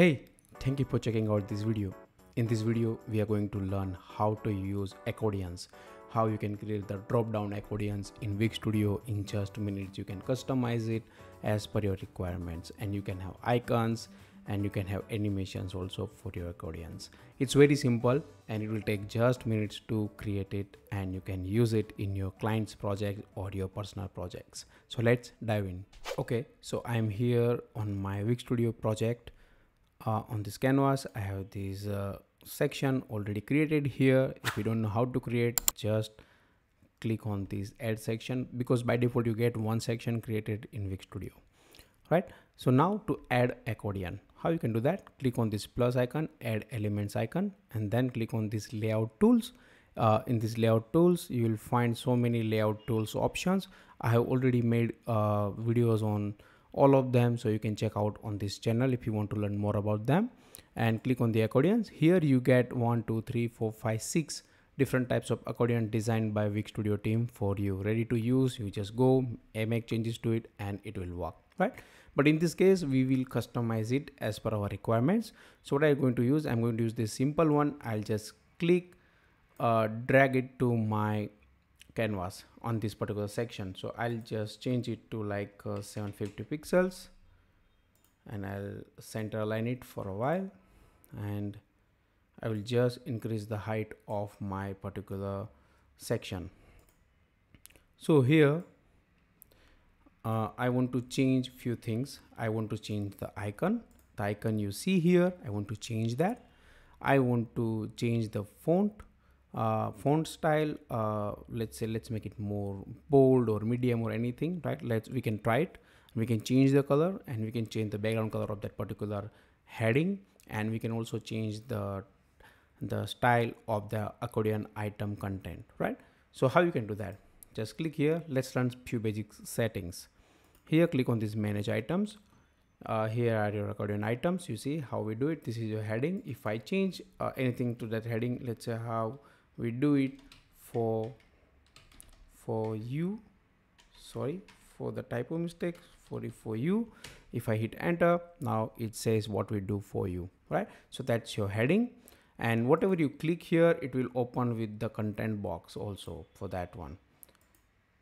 Hey, thank you for checking out this video. In this video, we are going to learn how to use accordions, how you can create the drop-down accordions in Wix Studio in just minutes. You can customize it as per your requirements, and you can have icons and you can have animations also for your accordions. It's very simple and it will take just minutes to create it, and you can use it in your client's project or your personal projects. So let's dive in. Okay, so I'm here on my Wix Studio project. On this canvas, I have this section already created here. If you don't know how to create, just click on this add section, because by default you get one section created in Wix Studio, right? So now to add accordion, how you can do that? Click on this plus icon, add elements icon, and then click on this layout tools. In this layout tools, you will find so many layout tools options. I have already made videos on all of them, so you can check out on this channel if you want to learn more about them. And click on the accordions. Here you get 1, 2, 3, 4, 5, 6 different types of accordion designed by Wix Studio team for you, ready to use. You just go and make changes to it and it will work, right? But in this case, we will customize it as per our requirements. So what I'm going to use, I'm going to use this simple one. I'll just click, drag it to my canvas on this particular section. So I'll just change it to like 750 pixels and I'll center align it for a while, and I will just increase the height of my particular section. So here I want to change few things. I want to change the icon you see here. I want to change that. I want to change the font style. Let's make it more bold or medium or anything, right? We can try it. We can change the color, and we can change the background color of that particular heading, and we can also change the style of the accordion item content, right? So how you can do that? Just click here. Let's run few basic settings. Here, click on this manage items. Here are your accordion items. You see how we do it. This is your heading. If I change anything to that heading, let's say how we do it for you. If I hit enter, now it says what we do for you, right? So that's your heading, and whatever you click here, it will open with the content box also for that one.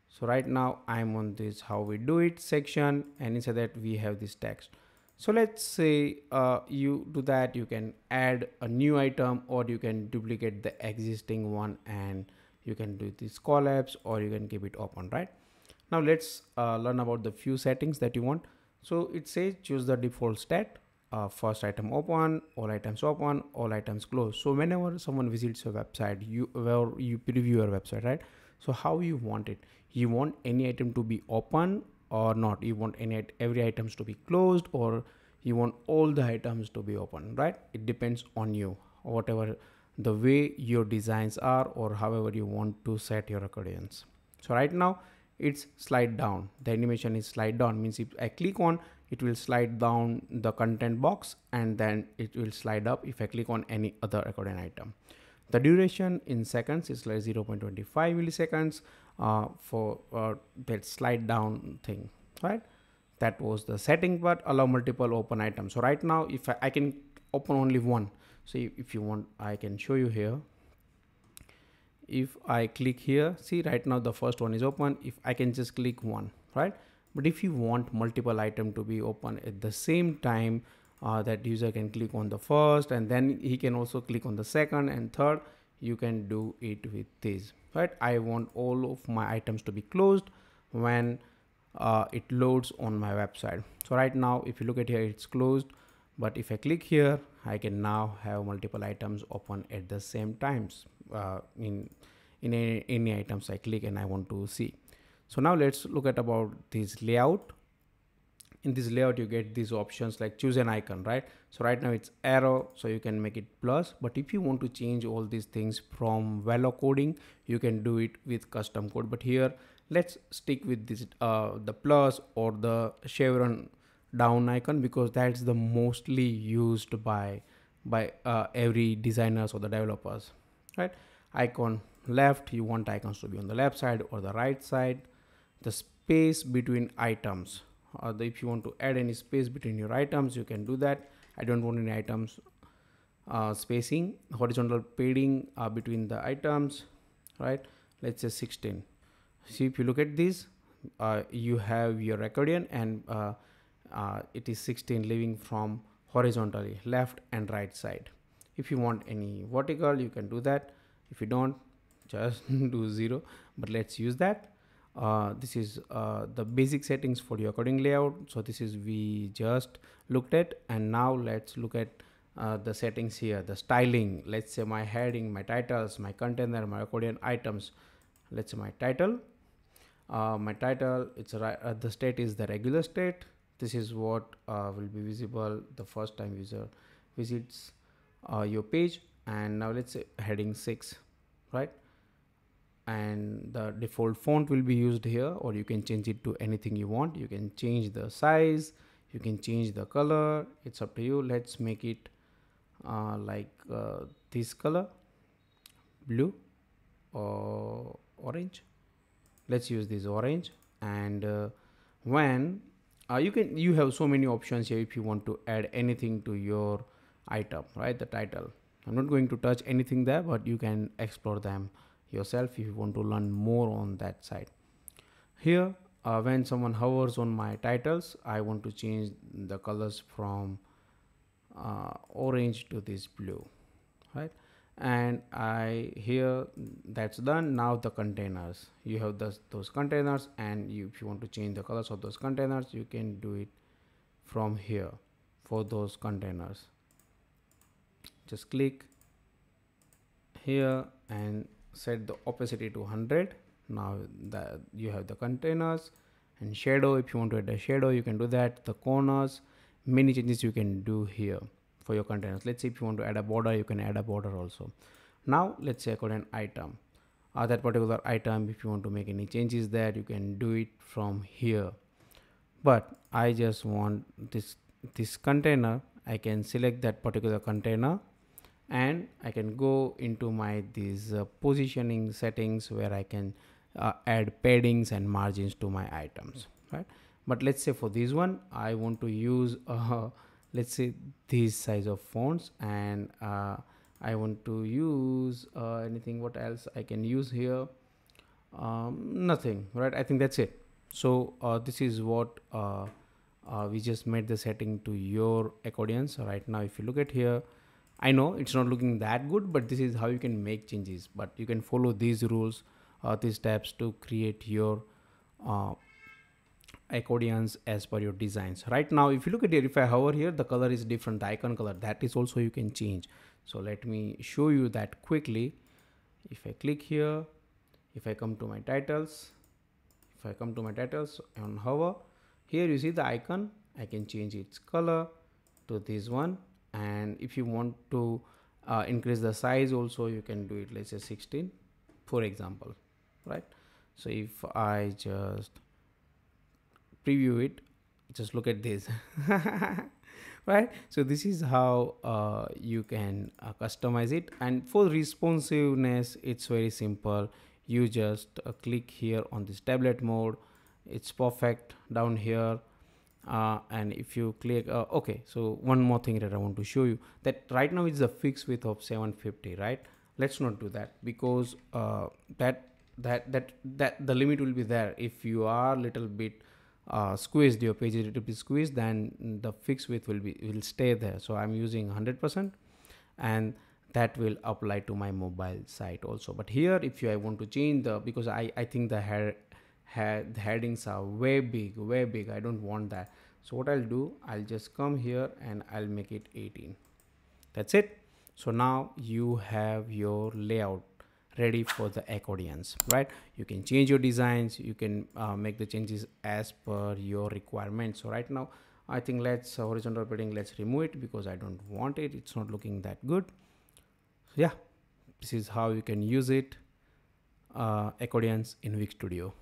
So right now I'm on this how we do it section, and inside that we have this text. So let's say you do that, you can add a new item, or you can duplicate the existing one, and you can do this collapse, or you can keep it open, right? Now let's learn about the few settings that you want. So it says choose the default stat, first item open, all items close. So whenever someone visits your website, you preview your website, right? So how you want it? You want any item to be open or not? You want every items to be closed, or you want all the items to be open, right? It depends on you, whatever the way your designs are, or however you want to set your accordions. So right now it's slide down. The animation is slide down, means if I click on, it will slide down the content box, and then it will slide up if I click on any other accordion item. The duration in seconds is like 0.25 milliseconds for that slide down thing, right? That was the setting. But allow multiple open items. So right now, if I can open only one. So if you want, I can show you here. If I click here, see right now the first one is open. If I can just click one, right? But if you want multiple item to be open at the same time, that user can click on the first, and then he can also click on the second and third. You can do it with this, right? I want all of my items to be closed when it loads on my website. So right now, if you look at here, it's closed, but if I click here, I can now have multiple items open at the same times in any items I click and I want to see. So now let's look at about this layout. In this layout, you get these options like choose an icon, right? So right now it's arrow, so you can make it plus. But if you want to change all these things from Velo coding, you can do it with custom code. But here, let's stick with this the plus or the chevron down icon, because that's the mostly used by every designers or the developers, right? Icon left, you want icons to be on the left side or the right side. The space between items. If you want to add any space between your items, you can do that. I don't want any items spacing, horizontal padding between the items, right? Let's say 16. See, if you look at this, you have your accordion and it is 16 leaving from horizontally left and right side. If you want any vertical, you can do that. If you don't, just do 0, but let's use that. This is the basic settings for your accordion layout. So this is we just looked at, and now let's look at the settings here, the styling. Let's say my heading, my titles, my container, my accordion items. Let's say my title. It's the state is the regular state. This is what will be visible the first time user visits your page. And now let's say heading 6, right? And the default font will be used here, or you can change it to anything you want. You can change the size, you can change the color. It's up to you. Let's make it like this color, blue or orange. Let's use this orange. And when you have so many options here if you want to add anything to your item, right? The title, I'm not going to touch anything there, but you can explore them yourself if you want to learn more on that side. Here when someone hovers on my titles, I want to change the colors from orange to this blue, right? And here that's done. Now the containers, you have those containers, and if you want to change the colors of those containers, you can do it from here for those containers. Just click here and set the opacity to 100. Now that you have the containers. And shadow, if you want to add a shadow, you can do that. The corners, many changes you can do here for your containers. Let's say if you want to add a border, you can add a border also. Now let's say an item, that particular item, if you want to make any changes there, you can do it from here. But I just want this container. I can select that particular container, and I can go into my positioning settings where I can add paddings and margins to my items, right? But let's say for this one, I want to use let's say this size of fonts, and I want to use anything. What else I can use here? Nothing, right? I think that's it. So this is what we just made the setting to your accordions. Right now, if you look at here, I know it's not looking that good, but this is how you can make changes. But you can follow these rules, these steps to create your accordions as per your designs. Right now, if you look at here, if I hover here, the color is different, the icon color, that is also you can change. So let me show you that quickly. If I click here, if I come to my titles, and hover, here you see the icon, I can change its color to this one. And if you want to increase the size also, you can do it. Let's say 16, for example, right? So if I just preview it, just look at this, right? So this is how you can customize it. And for responsiveness, it's very simple. You just click here on this tablet mode. It's perfect down here. And if you click okay, so one more thing that I want to show you, that right now is a fixed width of 750, right? Let's not do that, because that the limit will be there. if you are little bit squeezed, your page is little bit squeezed, then the fixed width will stay there. So I'm using 100%, and that will apply to my mobile site also. But here, if I want to change the, because I think the headings are way big, I don't want that. So what I'll do, I'll just come here and I'll make it 18. That's it. So now you have your layout ready for the accordions, right? You can change your designs, you can make the changes as per your requirements. So right now, I think let's horizontal padding, let's remove it, because I don't want it, it's not looking that good. Yeah, this is how you can use it, accordions in Wix Studio.